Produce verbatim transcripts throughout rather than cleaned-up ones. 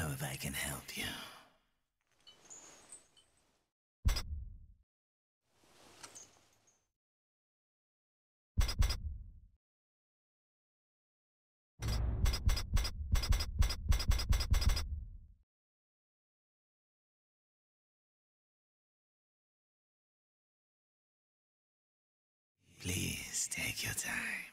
know if I can help you. Please take your time.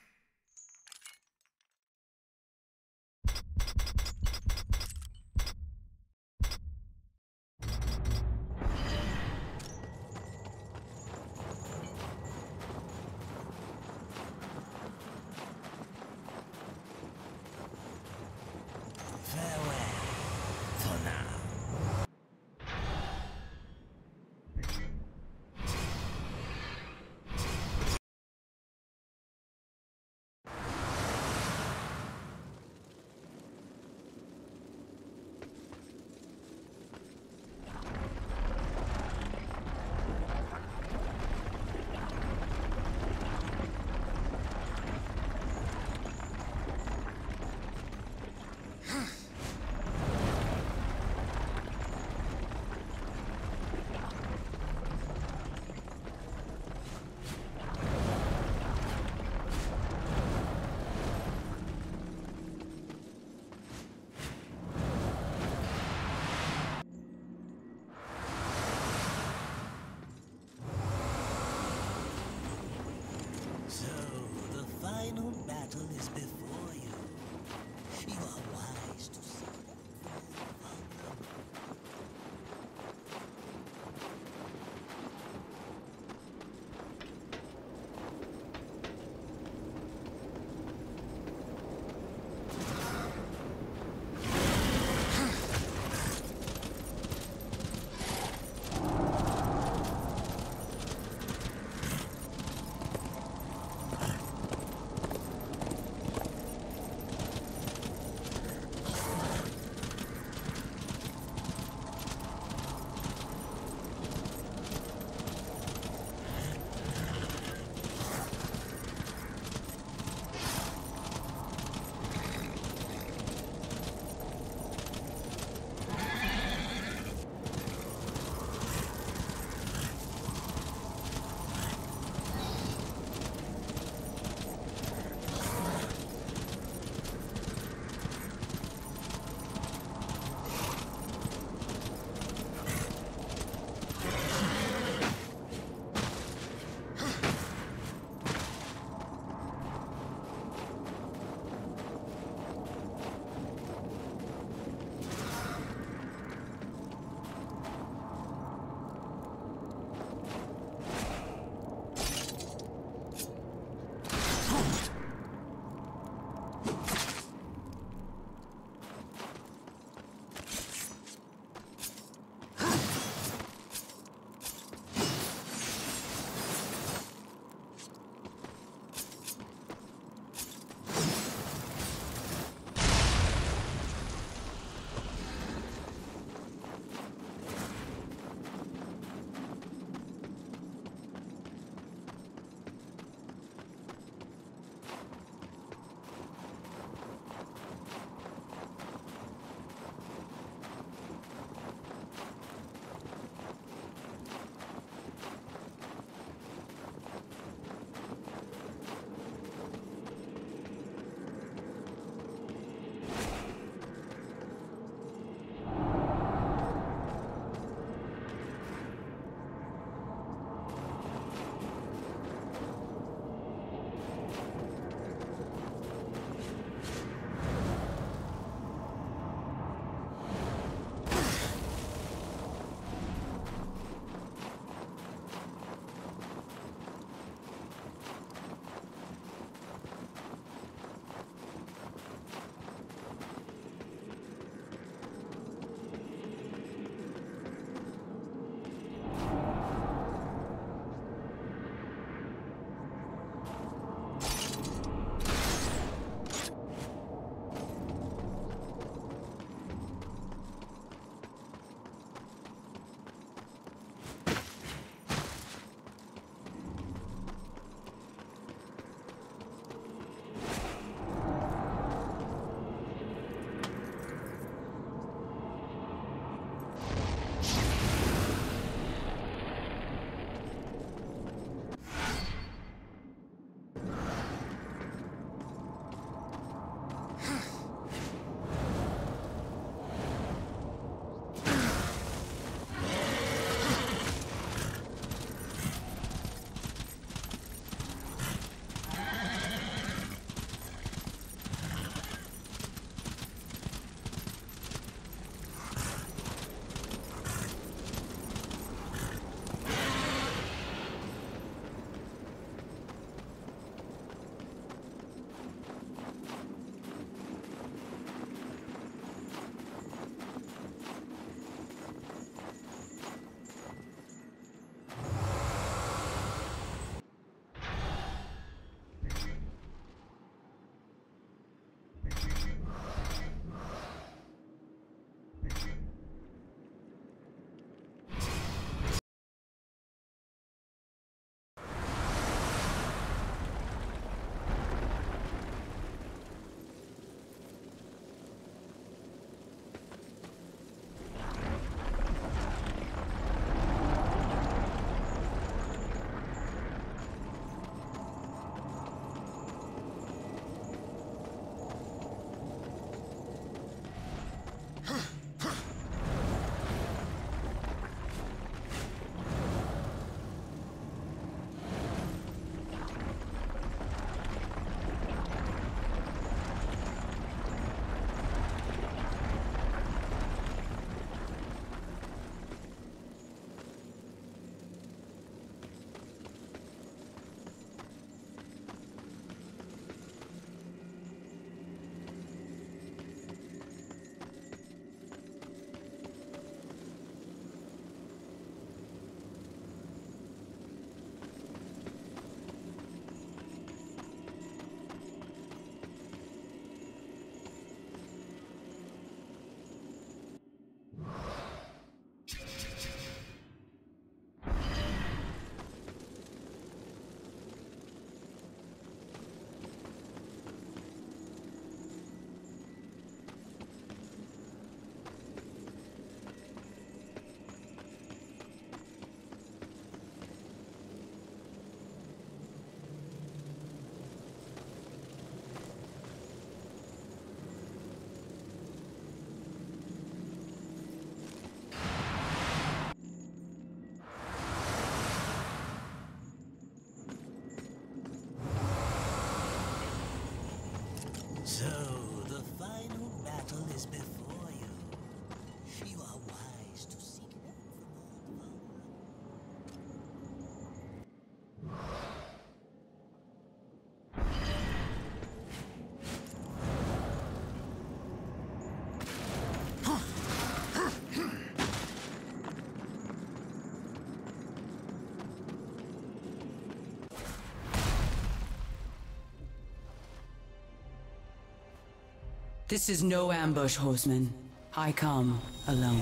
This is no ambush, horseman. I come alone.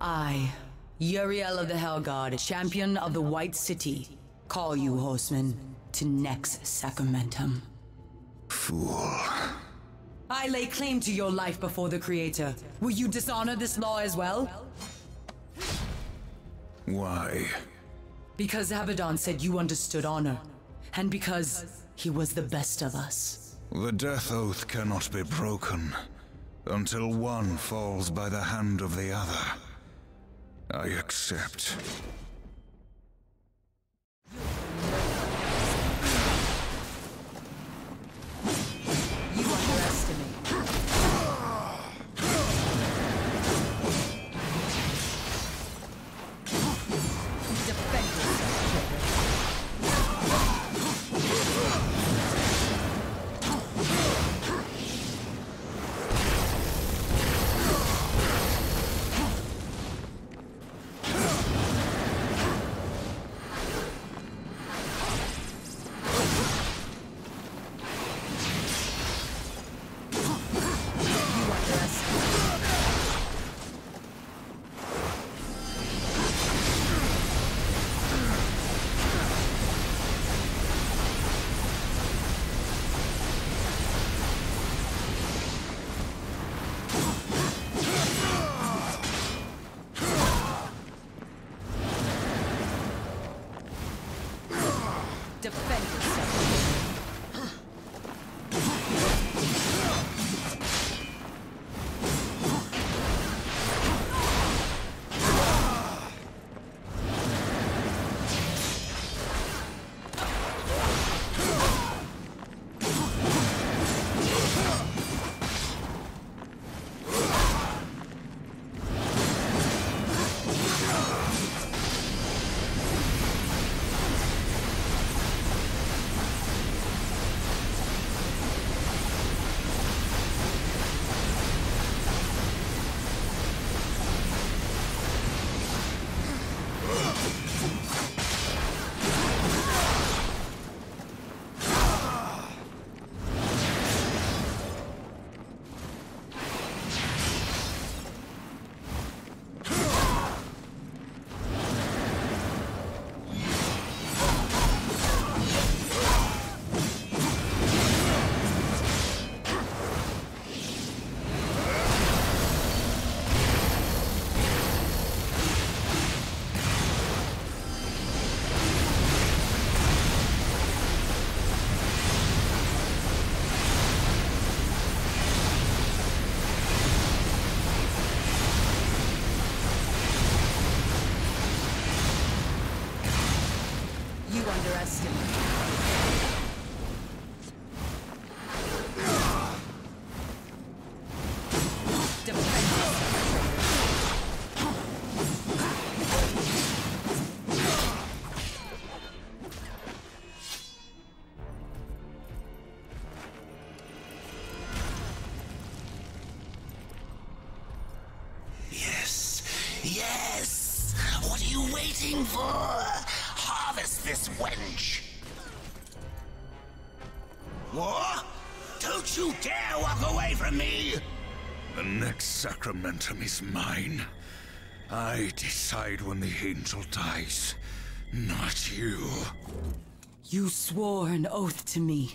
I, Uriel of the Hellguard, champion of the White City, call you, horseman, to Nex sacramentum. Fool. I lay claim to your life before the Creator. Will you dishonor this law as well? Why? Because Abaddon said you understood honor, and because he was the best of us. The death oath cannot be broken until one falls by the hand of the other. I accept. For harvest this wench. War? Don't you dare walk away from me! The next sacramentum is mine. I decide when the angel dies, not you. You swore an oath to me.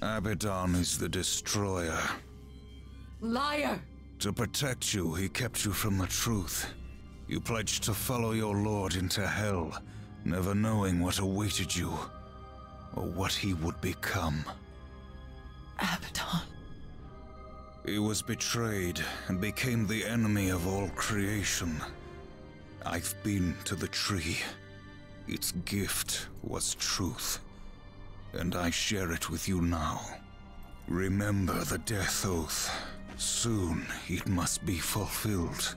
Abaddon is the destroyer. Liar! To protect you, he kept you from the truth. You pledged to follow your lord into hell, never knowing what awaited you, or what he would become. Abaddon. He was betrayed and became the enemy of all creation. I've been to the tree. Its gift was truth, and I share it with you now. Remember the death oath. Soon it must be fulfilled.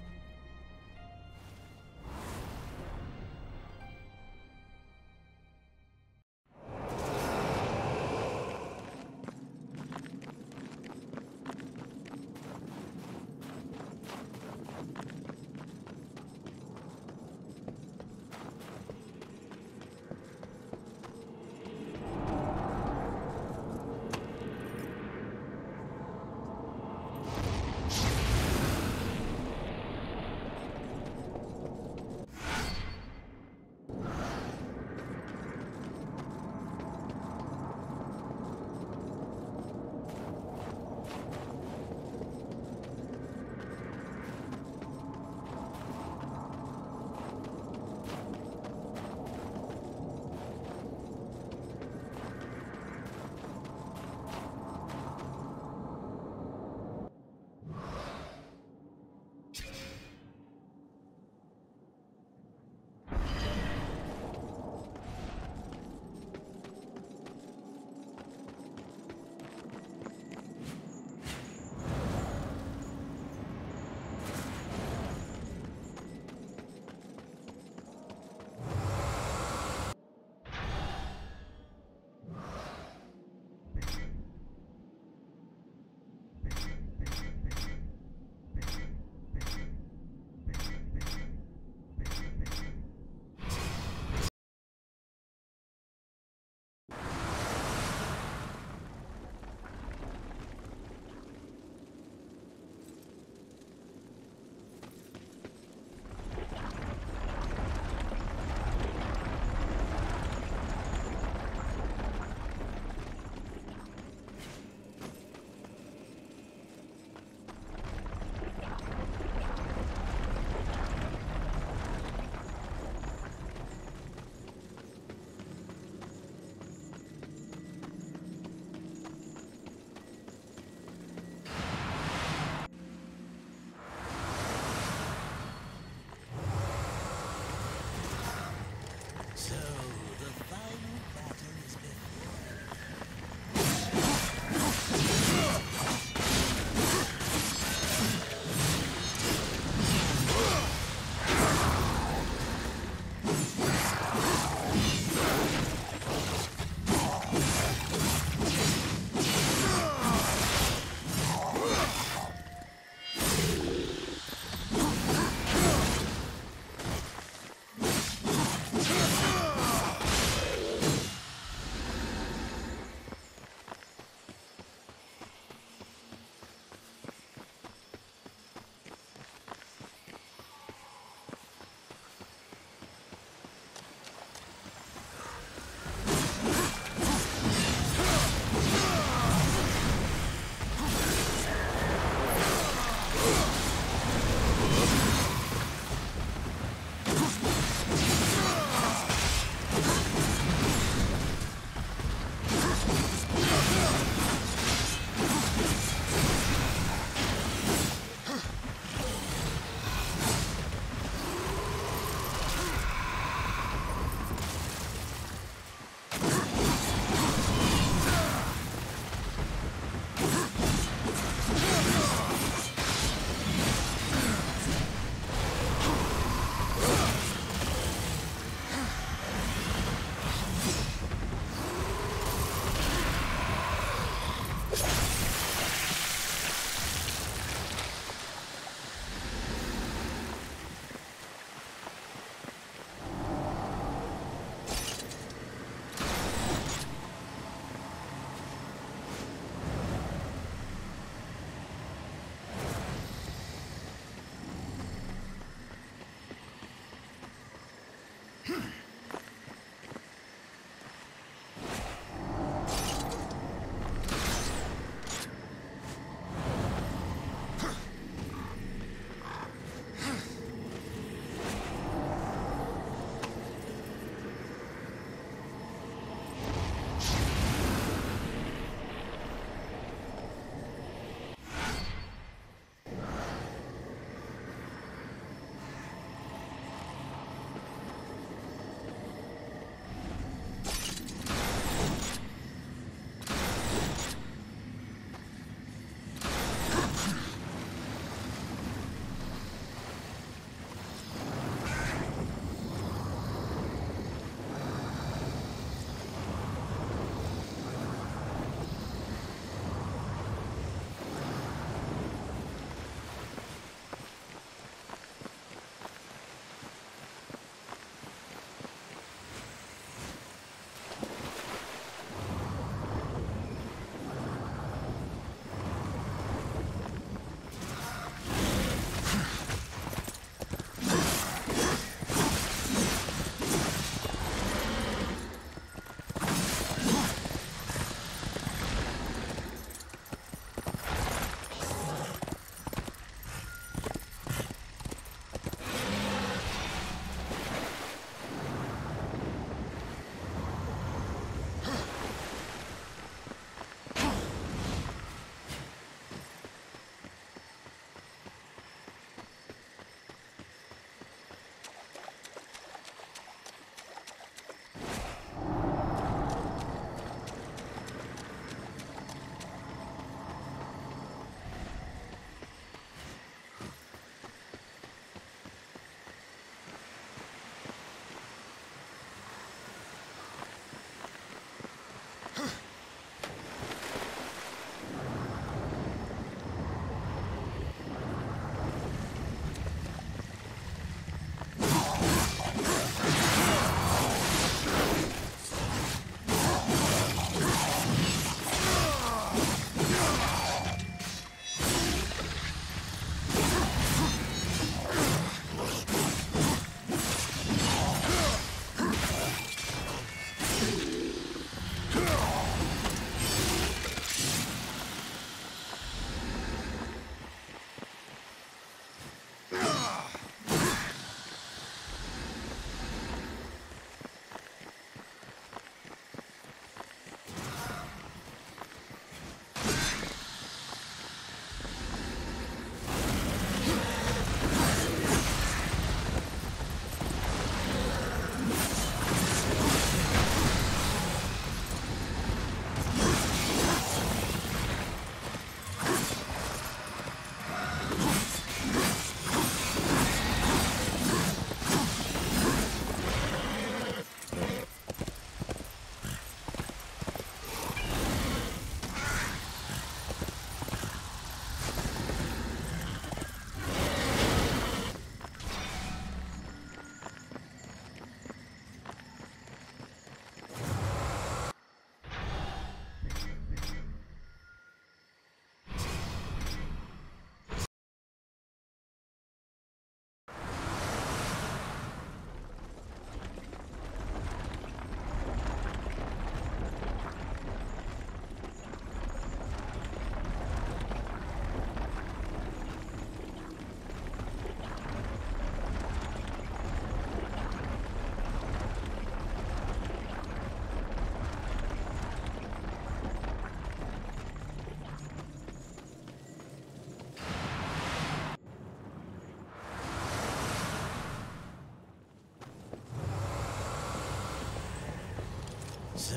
So,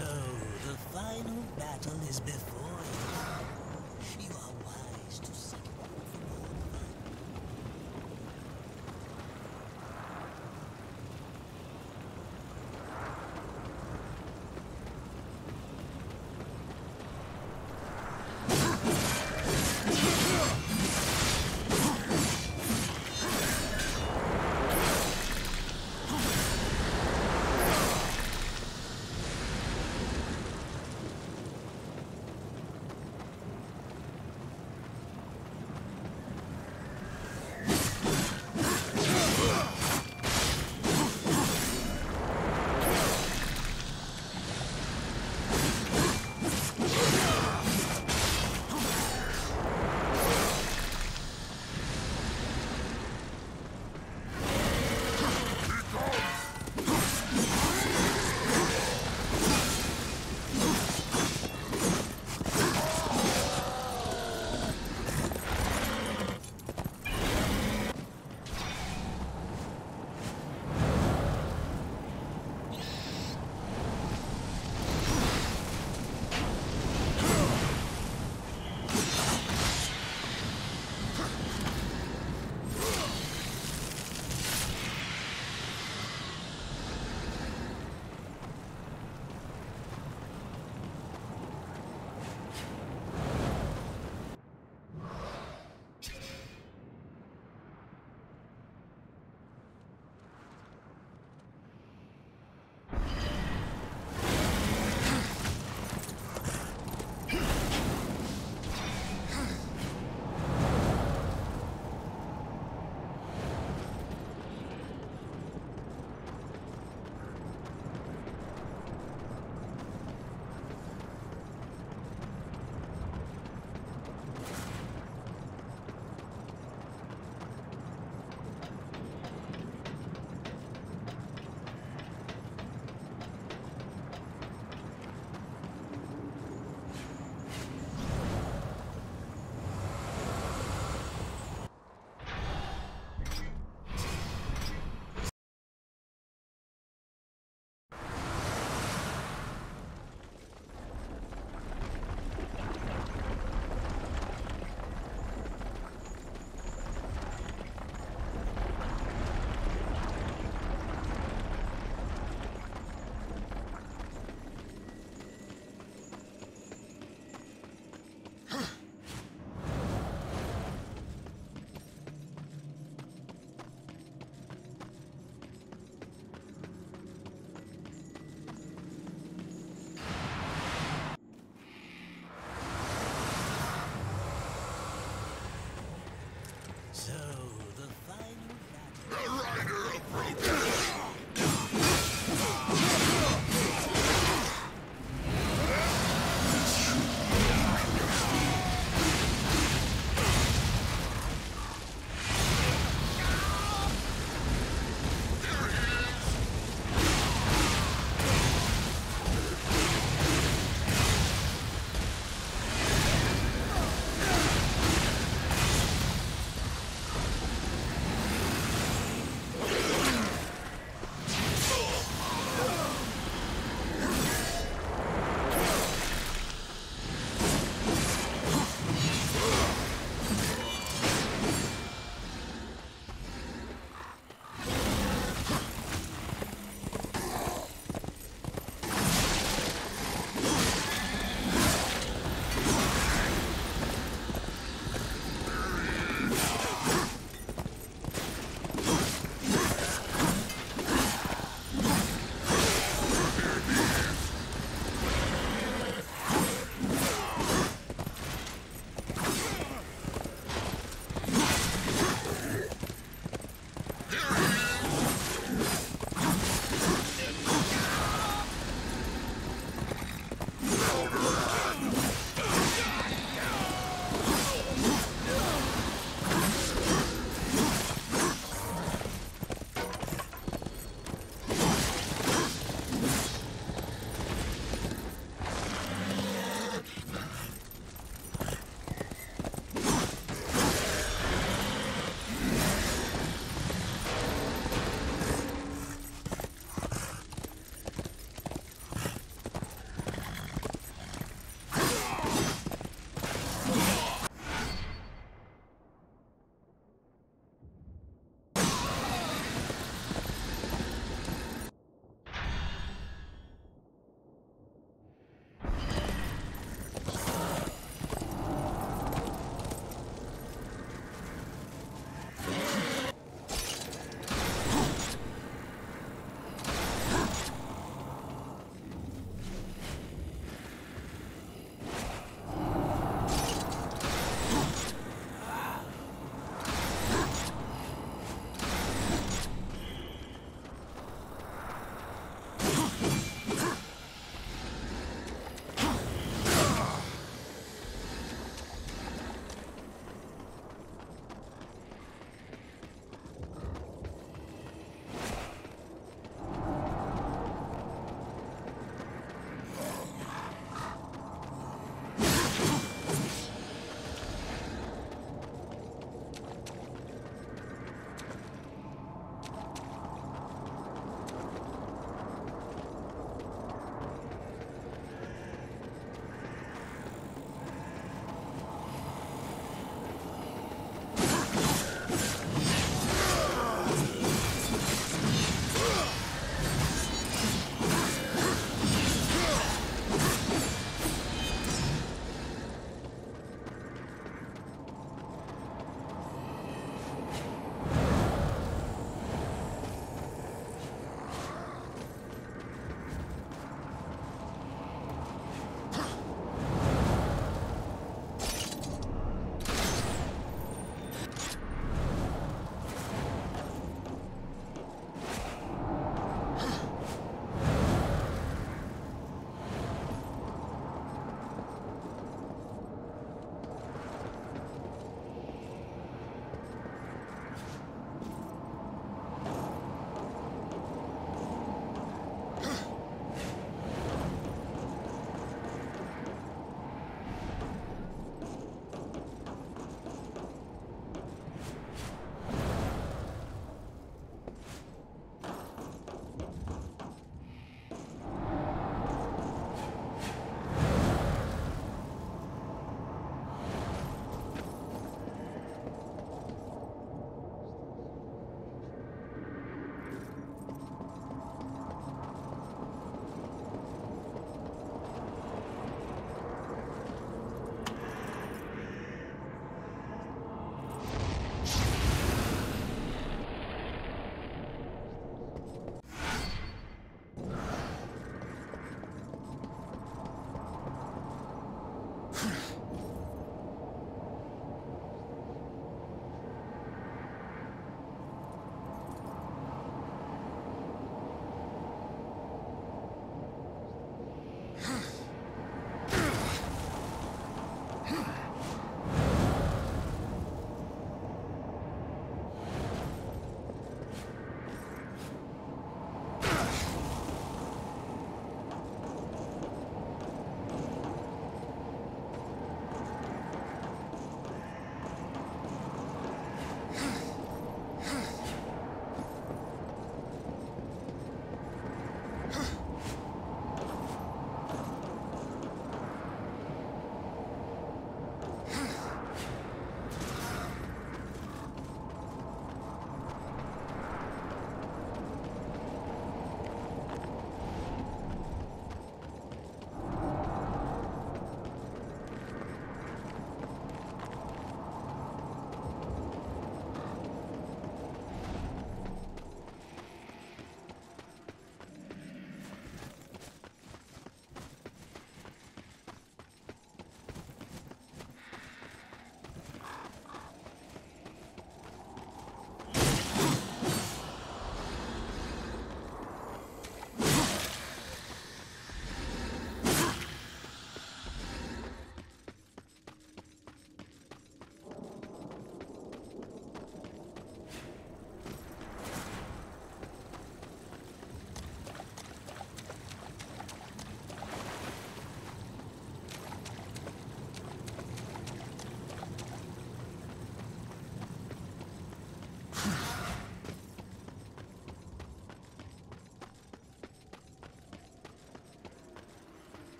the final battle is before you. You are wise to seek for more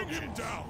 approaches. Bring him down!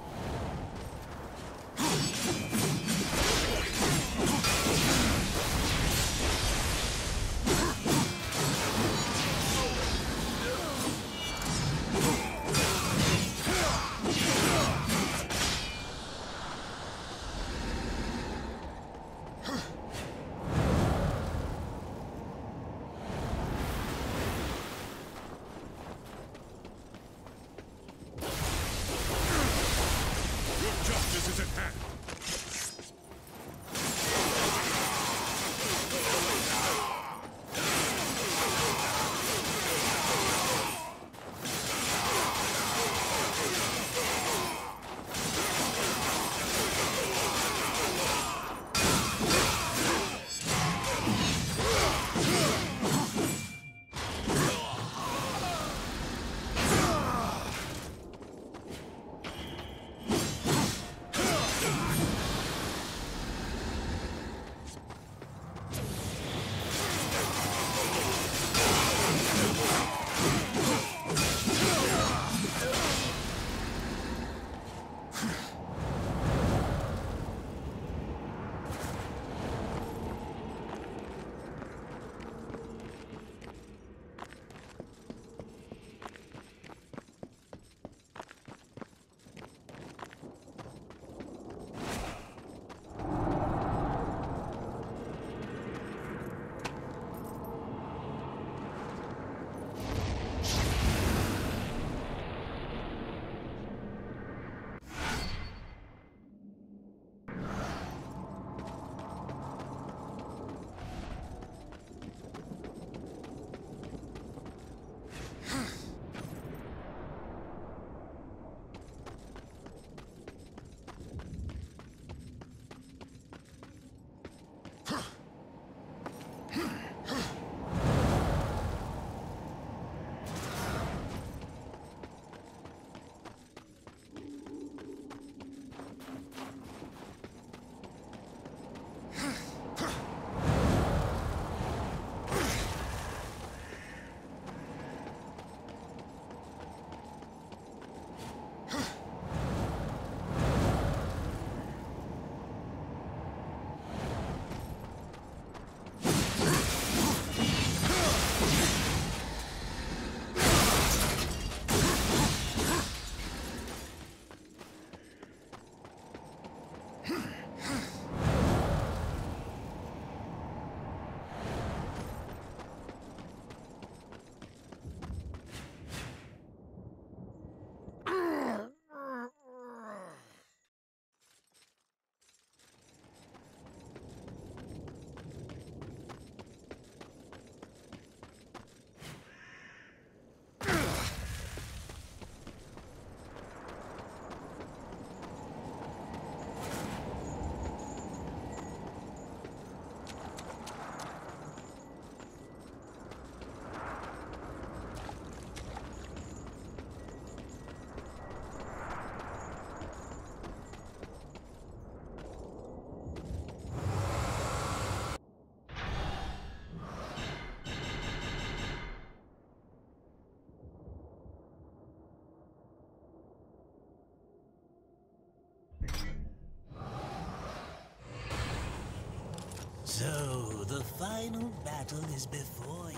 So, the final battle is before you.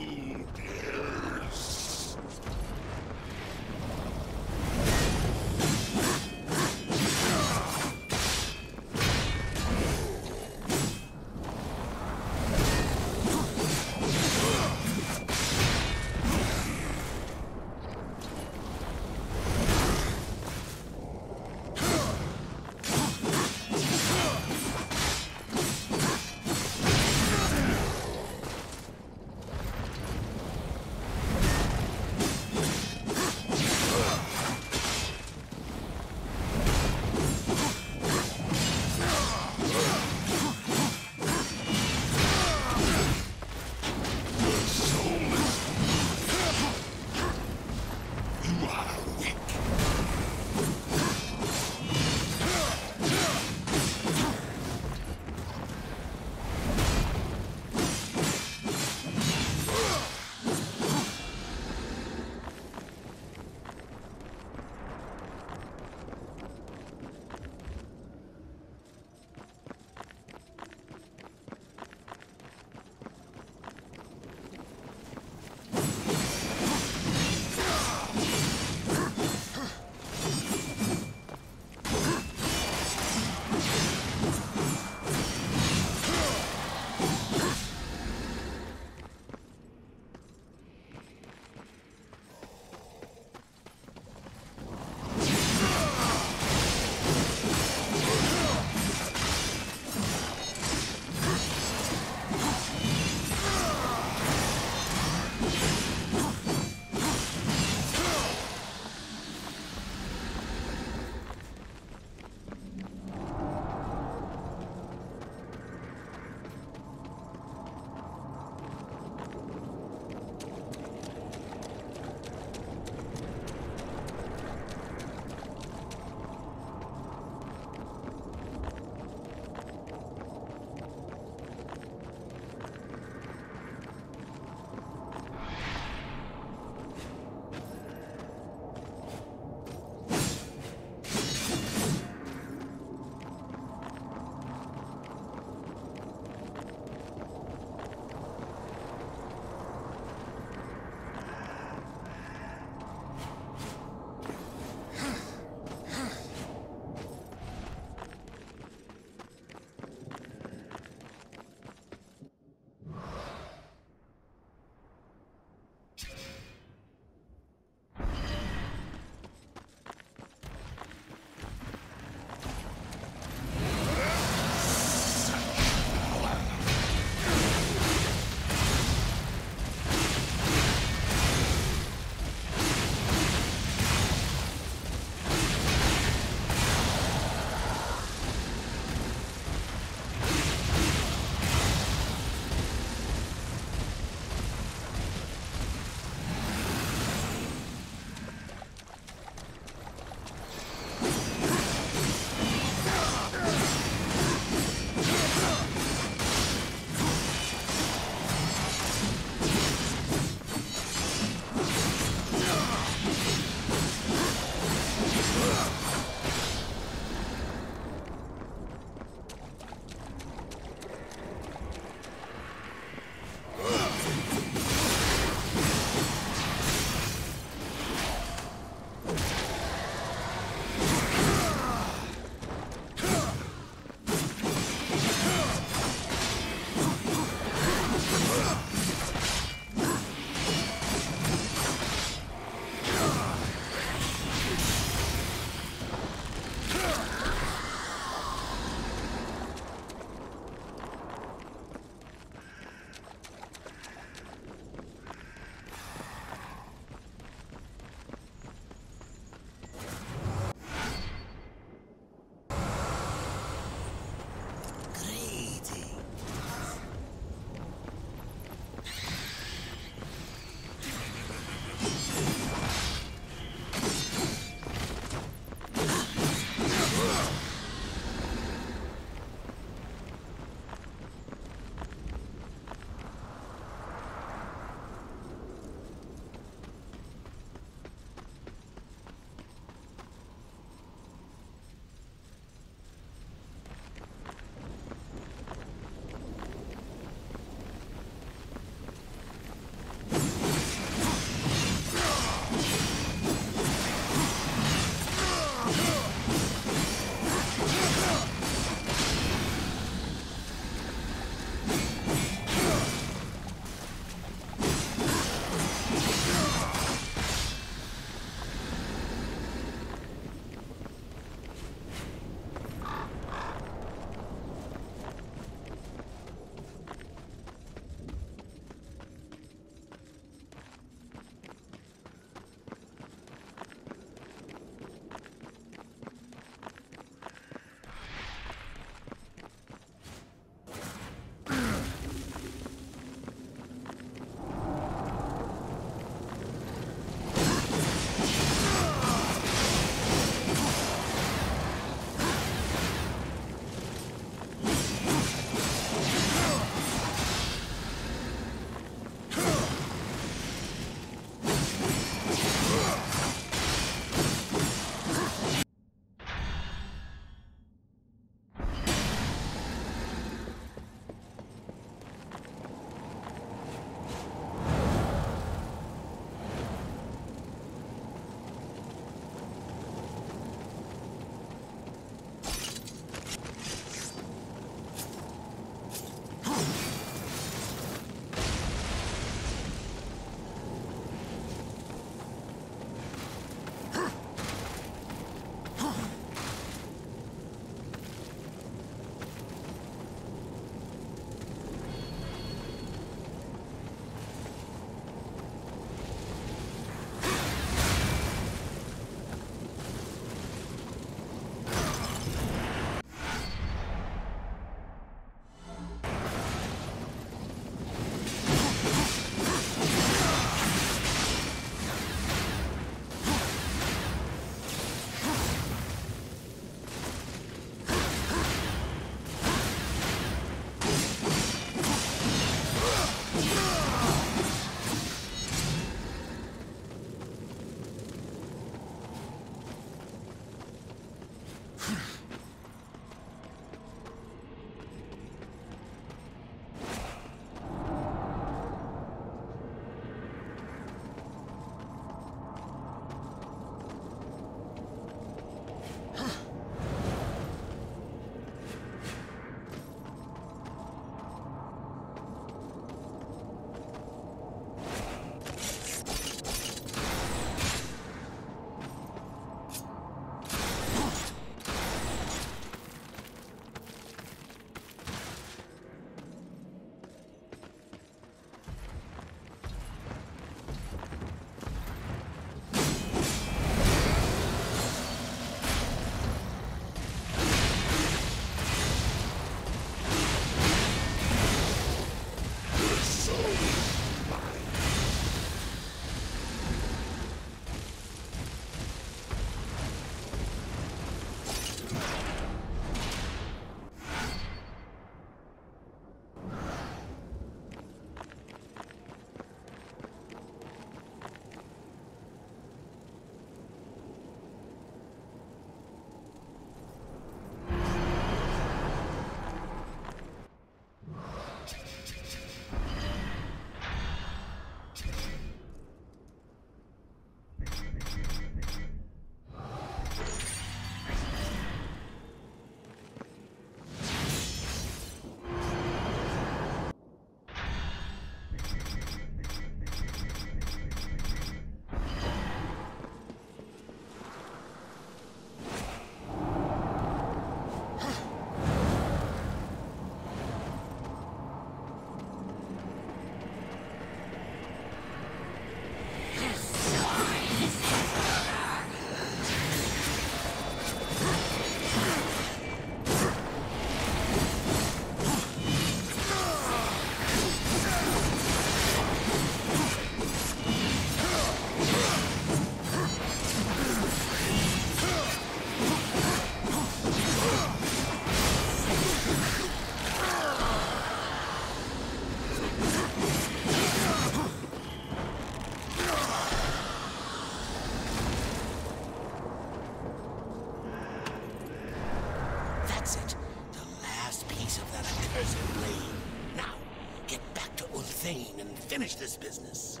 finish this business.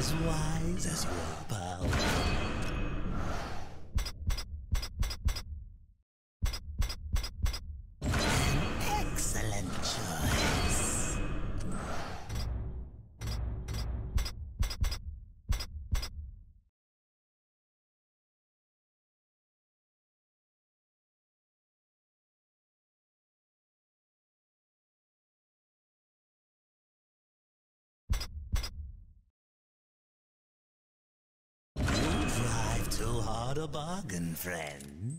As wise as your power. Too hard a bargain, friend.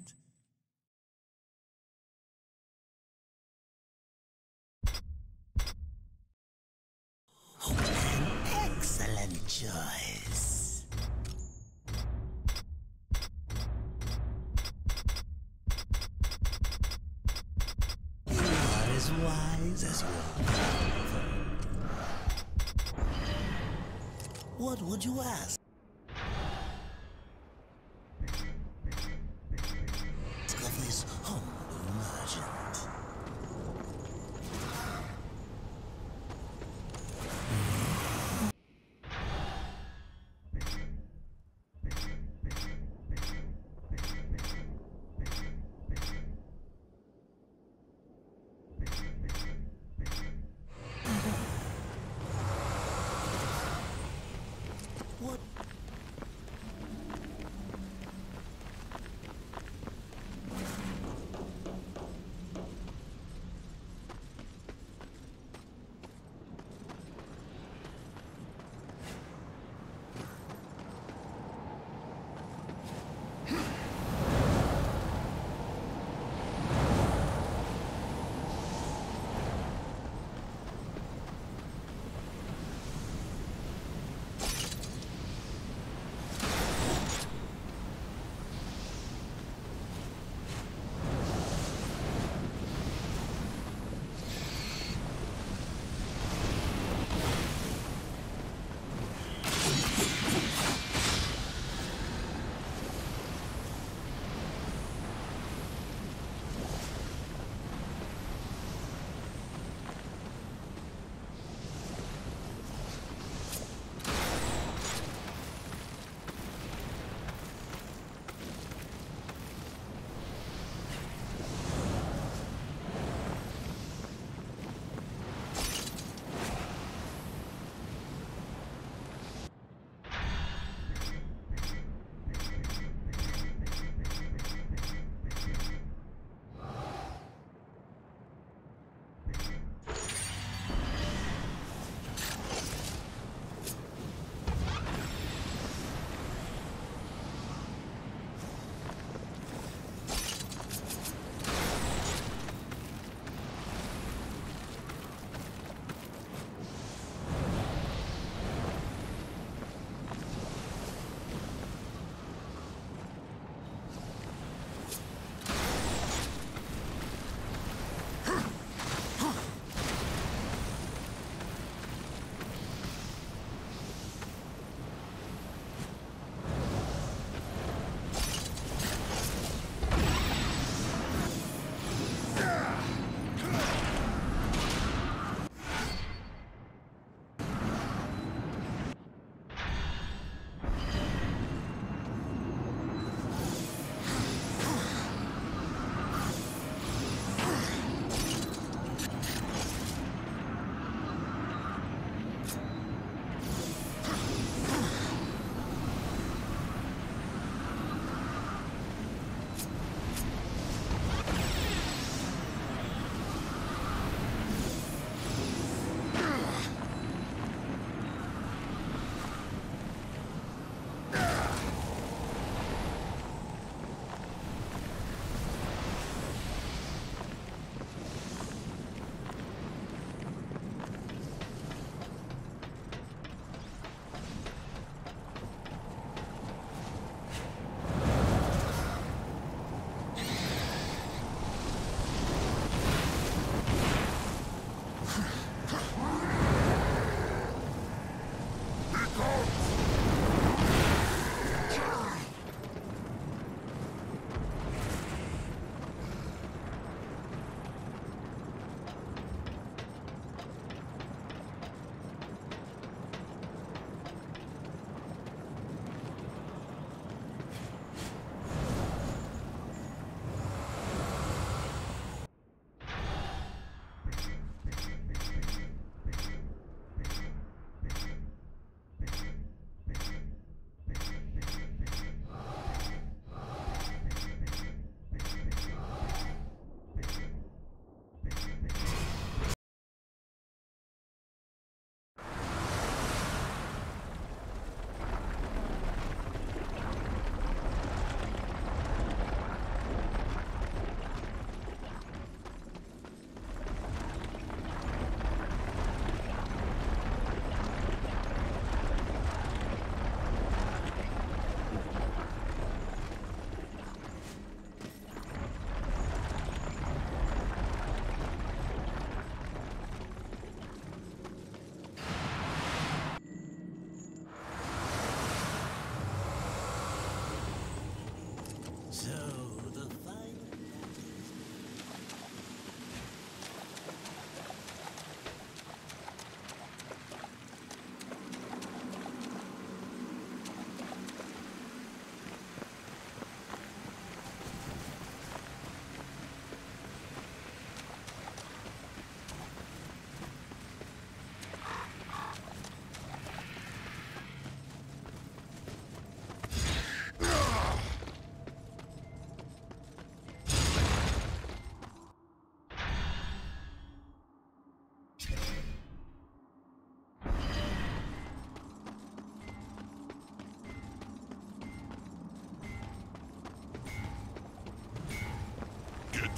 An excellent choice. You are as wise as your power. What would you ask? What?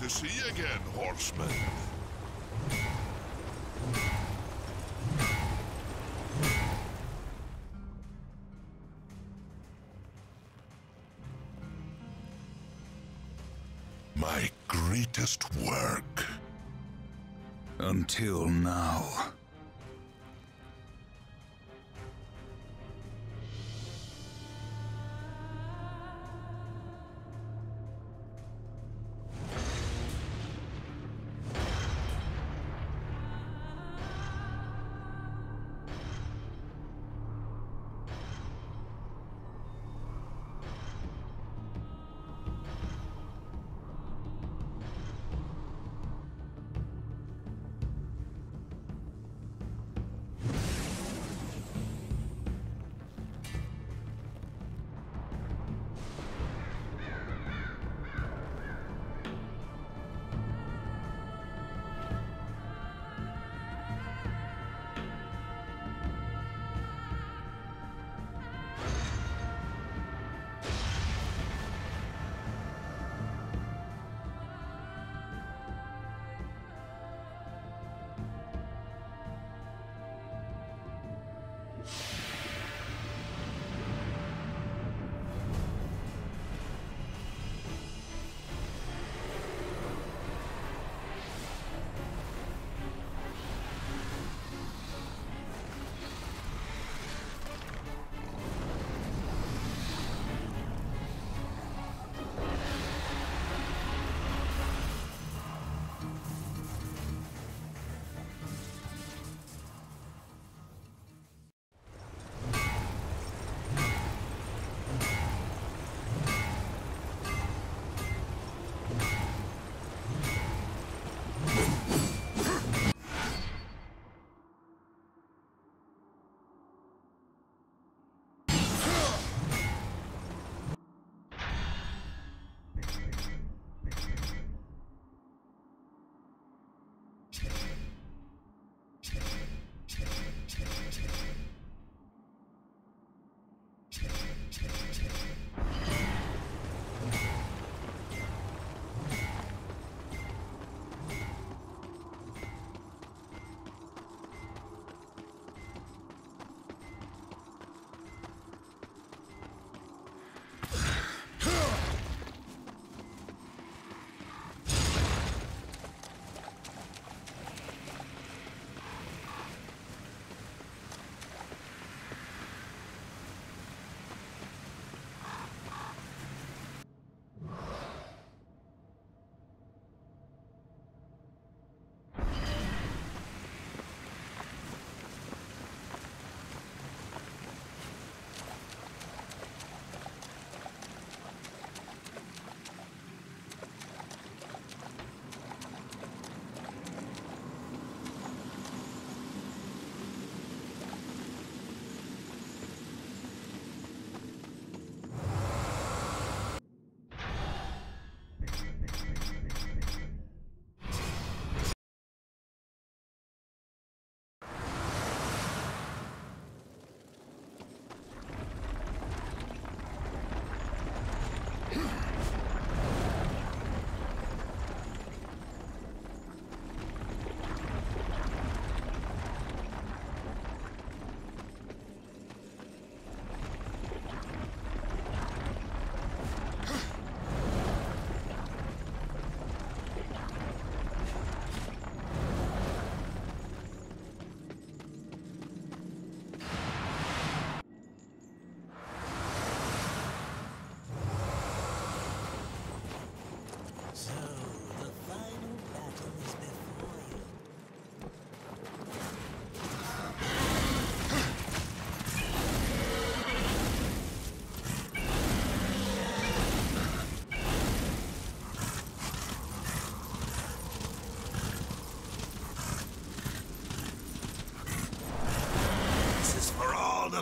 to see you again, horseman. My greatest work. Until now.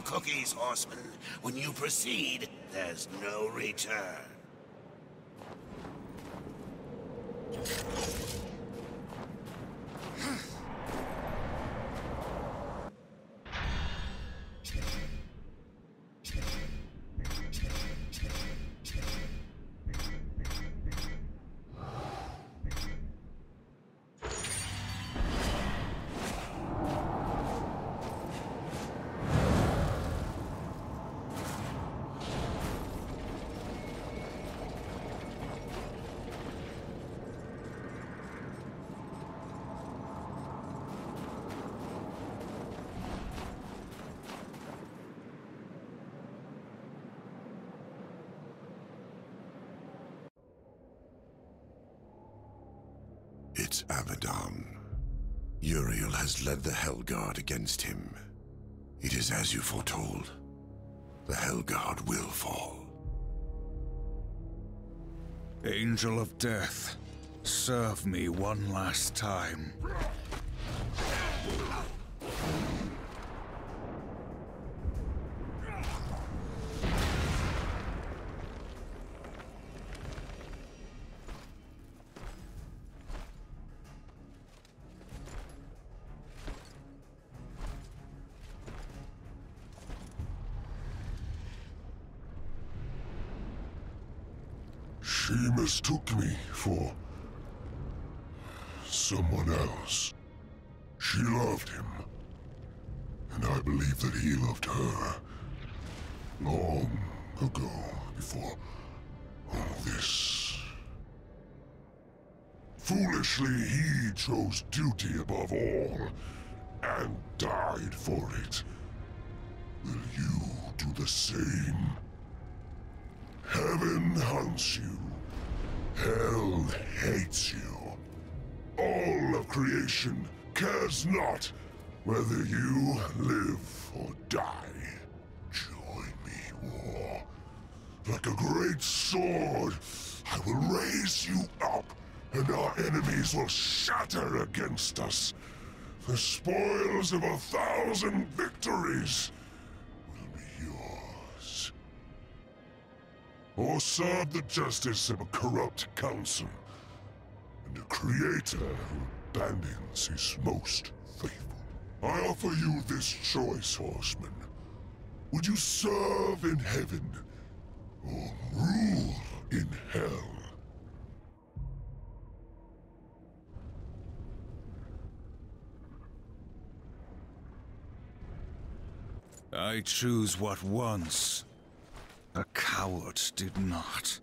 Cookies, horseman. When you proceed, there's no return. left Abaddon, Uriel has led the Hellguard against him. It is as you foretold. The Hellguard will fall. Angel of Death, serve me one last time. She mistook me for someone else. She loved him, and I believe that he loved her long ago, before all this. Foolishly, he chose duty above all, and died for it. Will you do the same? Heaven hunts you. Hell hates you. All of creation cares not whether you live or die. Join me, war. Like a great sword, I will raise you up, and our enemies will shatter against us. The spoils of a thousand victories will be yours. Or serve the justice of a corrupt council, and a creator who abandons his most faithful. I offer you this choice, horseman. Would you serve in heaven, or rule in hell? I choose what once a coward did not.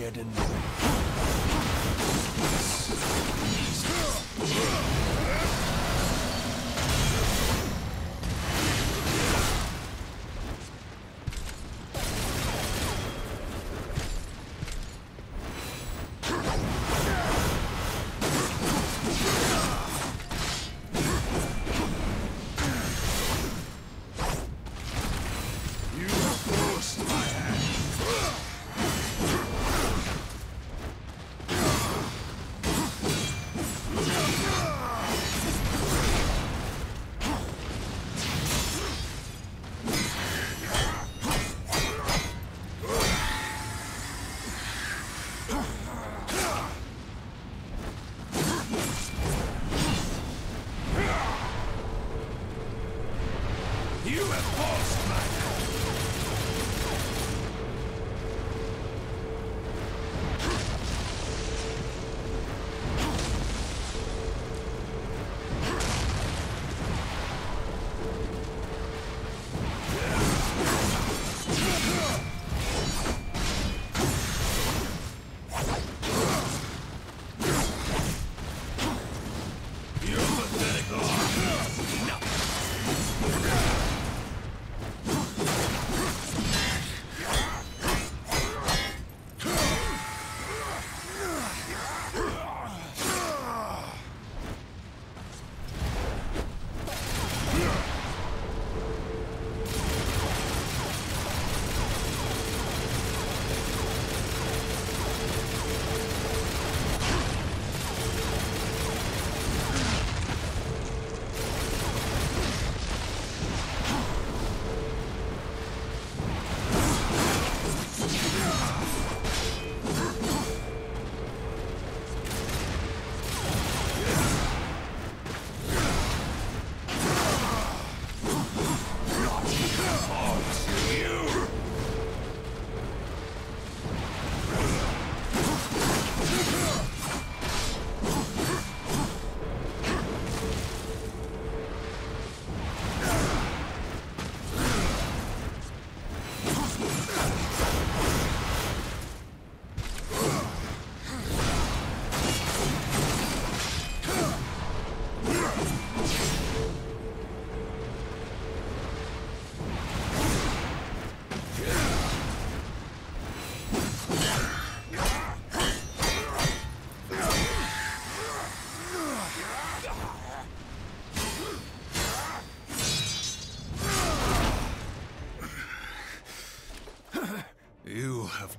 Armageddon.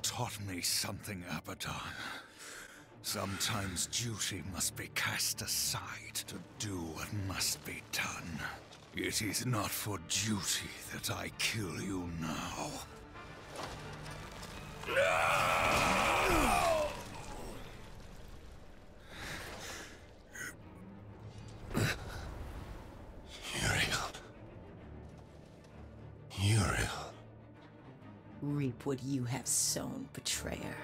Taught me something, Abaddon. Sometimes duty must be cast aside to do what must be done. It is not for duty that I kill you now. No! Uriel. Uriel. Reap what you have sown, betrayer.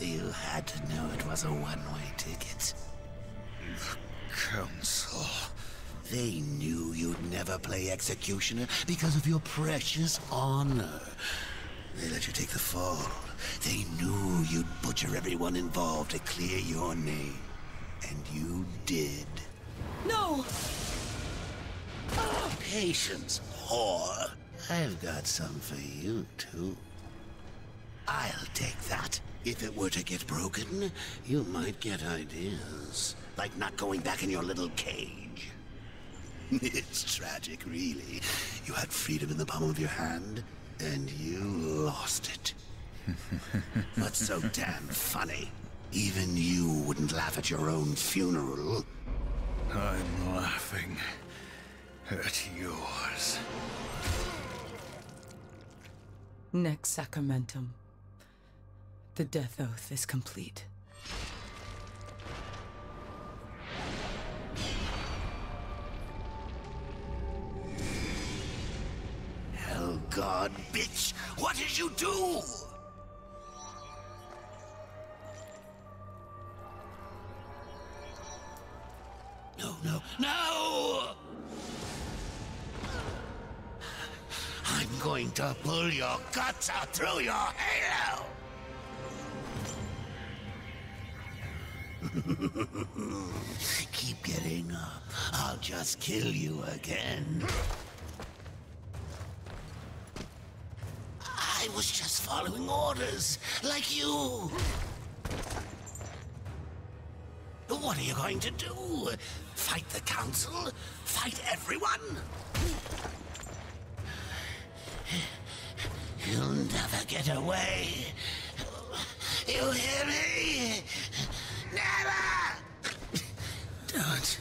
You had to know it was a one-way ticket. The Council. They knew you'd never play executioner because of your precious honor. They let you take the fall. They knew you'd butcher everyone involved to clear your name. And you did. No! Patience, whore. I've got some for you, too. I'll take that. If it were to get broken, you might get ideas. Like not going back in your little cage. It's tragic, really. You had freedom in the palm of your hand, and you lost it. What's so damn funny? Even you wouldn't laugh at your own funeral. I'm laughing at yours. Nex sacramentum. The death oath is complete. God, bitch! What did you do? no, no! I'm going to pull your guts out through your halo! Keep getting up. I'll just kill you again. I was just following orders, like you. What are you going to do? Fight the council? Fight everyone? You'll never get away. You hear me? Never! Don't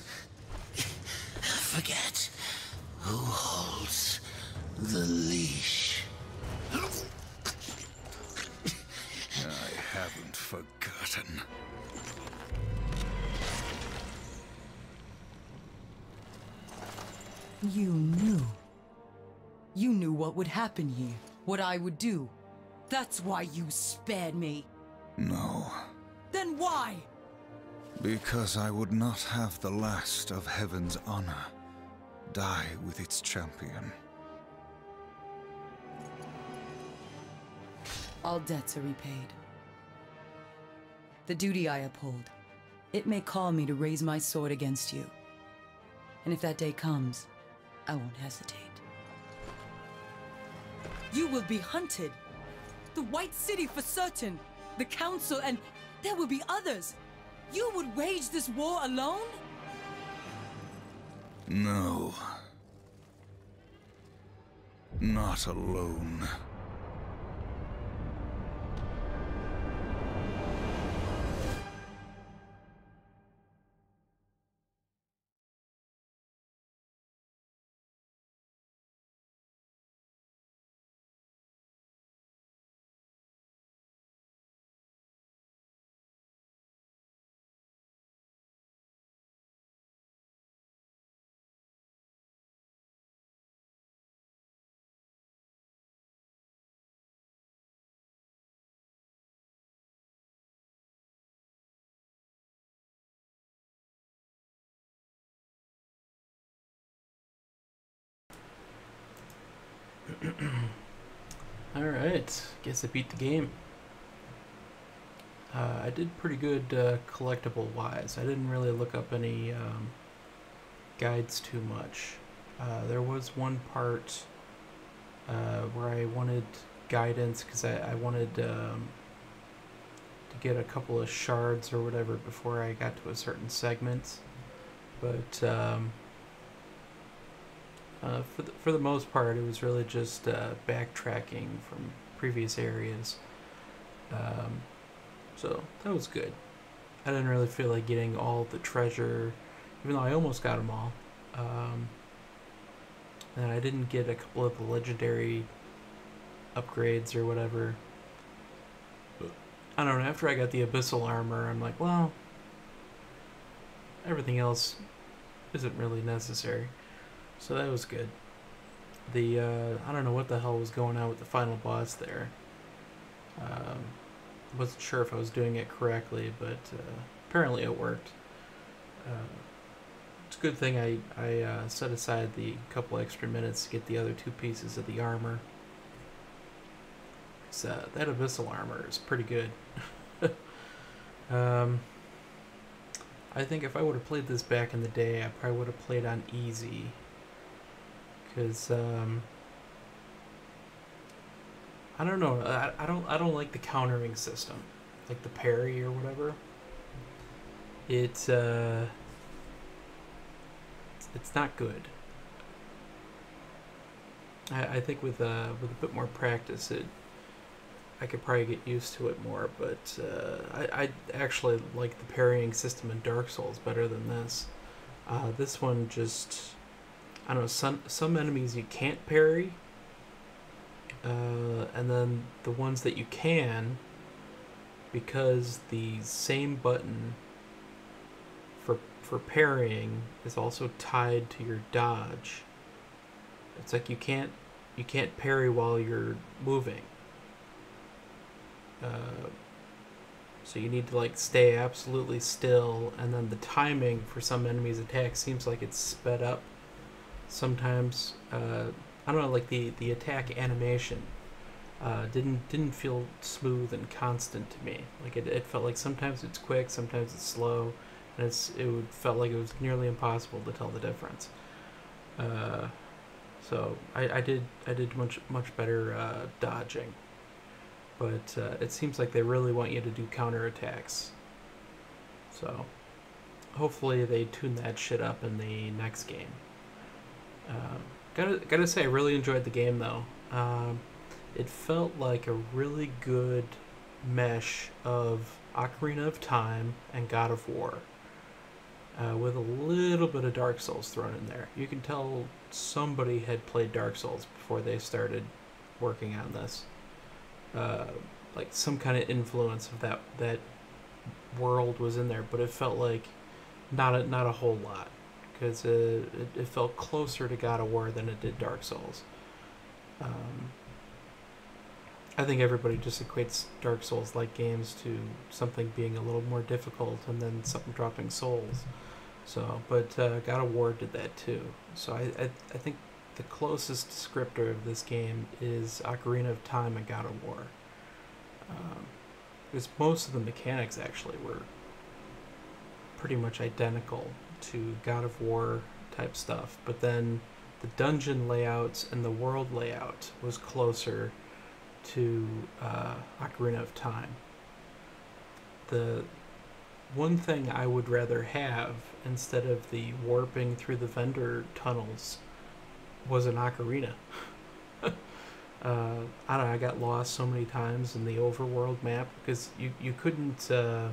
forget who holds the leash. I haven't forgotten. You knew. You knew what would happen here, what I would do. That's why you spared me. No. Then why? Because I would not have the last of Heaven's honor die with its champion. All debts are repaid. The duty I uphold, it may call me to raise my sword against you. And if that day comes, I won't hesitate. You will be hunted. The White City for certain. The Council, and there will be others. You would wage this war alone? No. Not alone. Alright, guess I beat the game. Uh, I did pretty good uh, collectible-wise. I didn't really look up any um, guides too much. Uh, there was one part uh, where I wanted guidance because I, I wanted um, to get a couple of shards or whatever before I got to a certain segment. But um, Uh, for, the, for the most part, it was really just uh, backtracking from previous areas. Um, so that was good. I didn't really feel like getting all the treasure, even though I almost got them all. Um, and I didn't get a couple of the legendary upgrades or whatever. I don't know, after I got the Abyssal Armor, I'm like, well, everything else isn't really necessary. So that was good. The, uh, I don't know what the hell was going on with the final boss there. Um, wasn't sure if I was doing it correctly, but uh, apparently it worked. Uh, it's a good thing I, I uh, set aside the couple extra minutes to get the other two pieces of the armor. So uh, that Abyssal Armor is pretty good. um, I think if I would have played this back in the day, I probably would have played on easy. Because um, I don't know, I, I don't I don't like the countering system, like the parry or whatever. It uh, it's not good. I I think with uh with a bit more practice, it I could probably get used to it more. But uh, I I actually like the parrying system in Dark Souls better than this. Uh, this one just. I don't know, some, some enemies you can't parry, uh, and then the ones that you can, because the same button for, for parrying is also tied to your dodge. It's like you can't, you can't parry while you're moving. Uh, So you need to like stay absolutely still, and then the timing for some enemies' attacks seems like it's sped up sometimes. Uh, I don't know, like the the attack animation uh, didn't didn't feel smooth and constant to me. Like it, it felt like sometimes it's quick, sometimes it's slow, and it's it would, felt like it was nearly impossible to tell the difference. Uh, so I, I did I did much much better uh, dodging. But uh, it seems like they really want you to do counterattacks. So, hopefully they tune that shit up in the next game. Uh, gotta, gotta say, I really enjoyed the game, though. Um, it felt like a really good mesh of Ocarina of Time and God of War. Uh, with a little bit of Dark Souls thrown in there. You can tell somebody had played Dark Souls before they started working on this. Uh, like some kind of influence of that that world was in there, but it felt like not a, not a whole lot, because uh, it, it felt closer to God of War than it did Dark Souls. Um, I think everybody just equates Dark Souls-like games to something being a little more difficult and then something dropping souls. So, but uh, God of War did that too. So I I, I think. The closest descriptor of this game is Ocarina of Time and God of War. Um, because most of the mechanics actually were pretty much identical to God of War type stuff, but then the dungeon layouts and the world layout was closer to uh, Ocarina of Time. The one thing I would rather have instead of the warping through the vendor tunnels was an ocarina. uh, I don't know, I got lost so many times in the overworld map because you, you couldn't uh,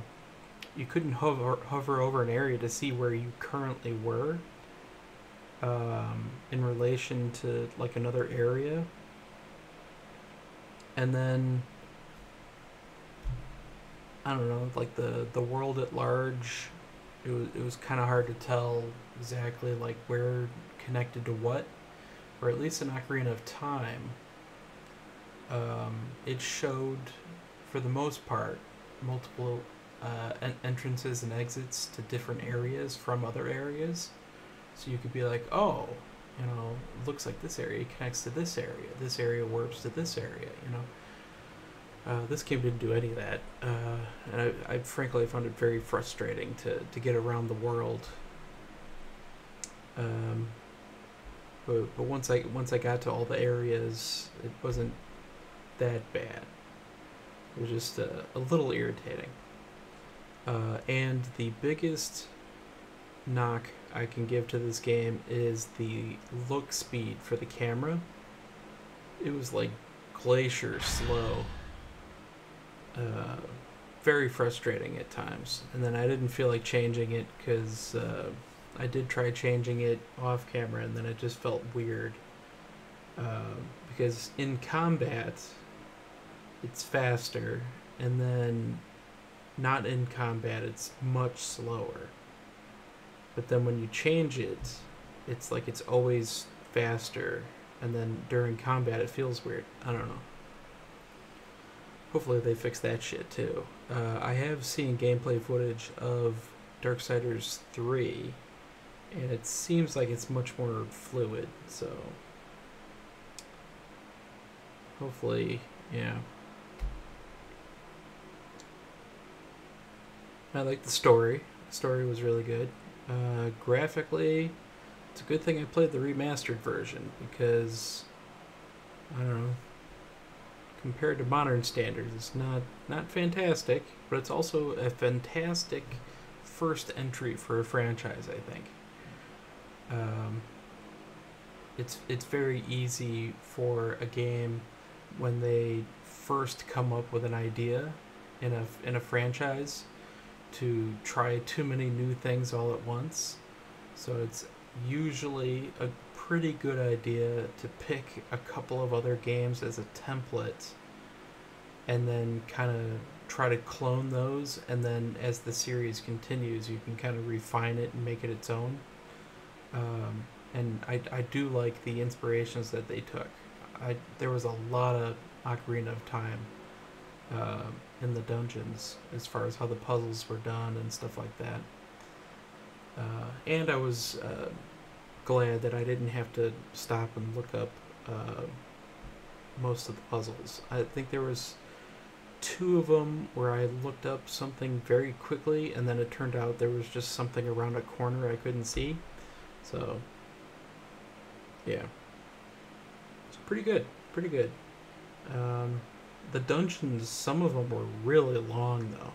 you couldn't hover, hover over an area to see where you currently were um, in relation to like another area. And then I don't know, like the, the world at large, it was, it was kind of hard to tell exactly like where connected to what. Or at least in Ocarina of Time, um, it showed, for the most part, multiple uh, en entrances and exits to different areas from other areas. So you could be like, oh, you know, it looks like this area connects to this area, this area warps to this area, you know. Uh, this game didn't do any of that, uh, and I, I frankly found it very frustrating to, to get around the world. Um... But, but once I once I got to all the areas, it wasn't that bad. It was just uh, a little irritating. Uh, and the biggest knock I can give to this game is the look speed for the camera. It was like glacier slow. Uh, very frustrating at times. And then I didn't feel like changing it because... Uh, I did try changing it off camera, and then it just felt weird. Uh, because in combat, it's faster, and then not in combat, it's much slower. But then when you change it, it's like it's always faster, and then during combat, it feels weird. I don't know. Hopefully they fix that shit, too. Uh, I have seen gameplay footage of Darksiders three, and it seems like it's much more fluid, so hopefully, yeah. I like the story. The story was really good. Uh, graphically, it's a good thing I played the remastered version, because, I don't know, compared to modern standards, it's not, not fantastic, but it's also a fantastic first entry for a franchise, I think. Um, it's it's very easy for a game when they first come up with an idea in a in a franchise to try too many new things all at once. So it's usually a pretty good idea to pick a couple of other games as a template and then kind of try to clone those, and then as the series continues you can kind of refine it and make it its own. Um, and I, I do like the inspirations that they took. I, there was a lot of Ocarina of Time uh, in the dungeons as far as how the puzzles were done and stuff like that. Uh, and I was uh, glad that I didn't have to stop and look up uh, most of the puzzles. I think there was two of them where I looked up something very quickly, and then it turned out there was just something around a corner I couldn't see. So, yeah. It's pretty good. Pretty good. Um, the dungeons, some of them were really long, though.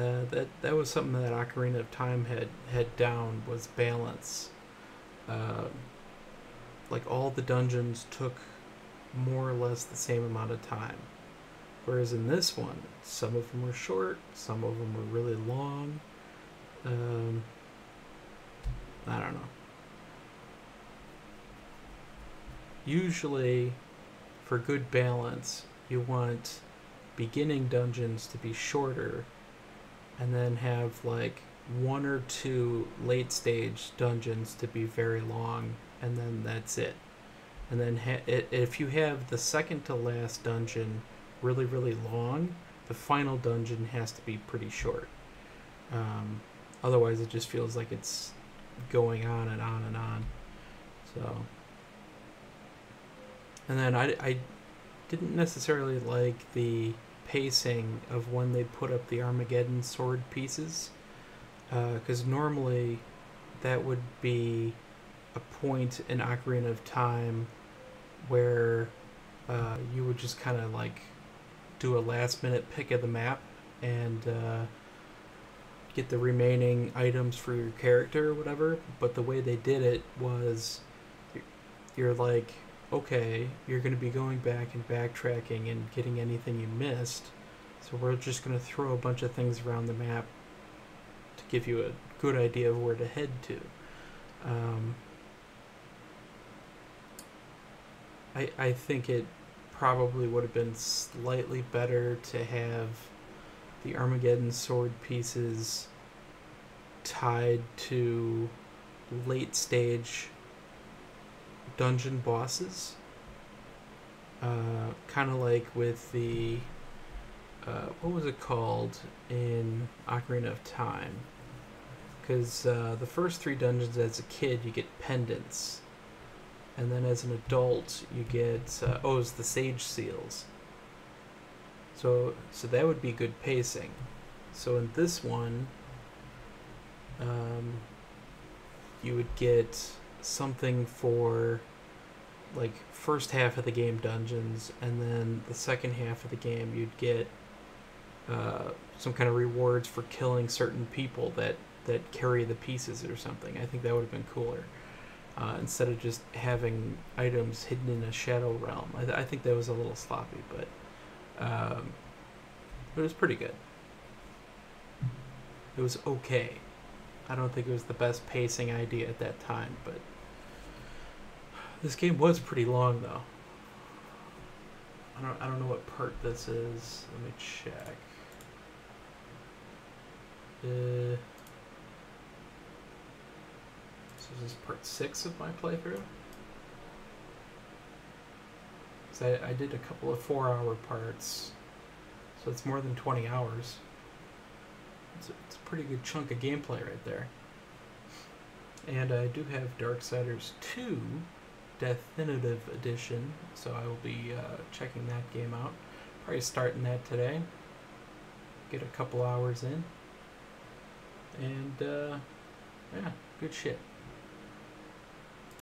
Uh, that that was something that Ocarina of Time had had down, was balance. Uh, like all the dungeons took more or less the same amount of time, whereas in this one, some of them were short, some of them were really long. Um, I don't know. Usually, for good balance, you want beginning dungeons to be shorter, and then have like one or two late stage dungeons to be very long, and then that's it. And then ha if you have the second to last dungeon really, really long, the final dungeon has to be pretty short. Um, otherwise it just feels like it's going on and on and on. So, and then I, I didn't necessarily like the pacing of when they put up the Armageddon sword pieces, because uh, normally that would be a point in Ocarina of Time where uh, you would just kind of like do a last minute pick of the map and uh, get the remaining items for your character or whatever. But the way they did it was you're like, okay, you're going to be going back and backtracking and getting anything you missed, so we're just going to throw a bunch of things around the map to give you a good idea of where to head to. Um, I, I think it probably would have been slightly better to have the Armageddon sword pieces tied to late stage dungeon bosses, uh, kind of like with the uh, what was it called in Ocarina of Time, because uh, the first three dungeons as a kid you get pendants, and then as an adult you get uh, oh it's the Sage Seals, so so that would be good pacing. So in this one um, you would get something for like first half of the game dungeons, and then the second half of the game you'd get uh, some kind of rewards for killing certain people that that carry the pieces or something. I think that would have been cooler, uh, instead of just having items hidden in a shadow realm. I, th I think that was a little sloppy, but um, it was pretty good. It was okay. I don't think it was the best pacing idea at that time, but this game was pretty long, though. I don't, I don't know what part this is. Let me check. Uh, so this is part six of my playthrough. So I, I did a couple of four-hour parts, so it's more than twenty hours. It's a, it's a pretty good chunk of gameplay right there. And I do have Darksiders two. Definitive Edition, so I will be uh, checking that game out. Probably starting that today. Get a couple hours in. And, uh, yeah, good shit.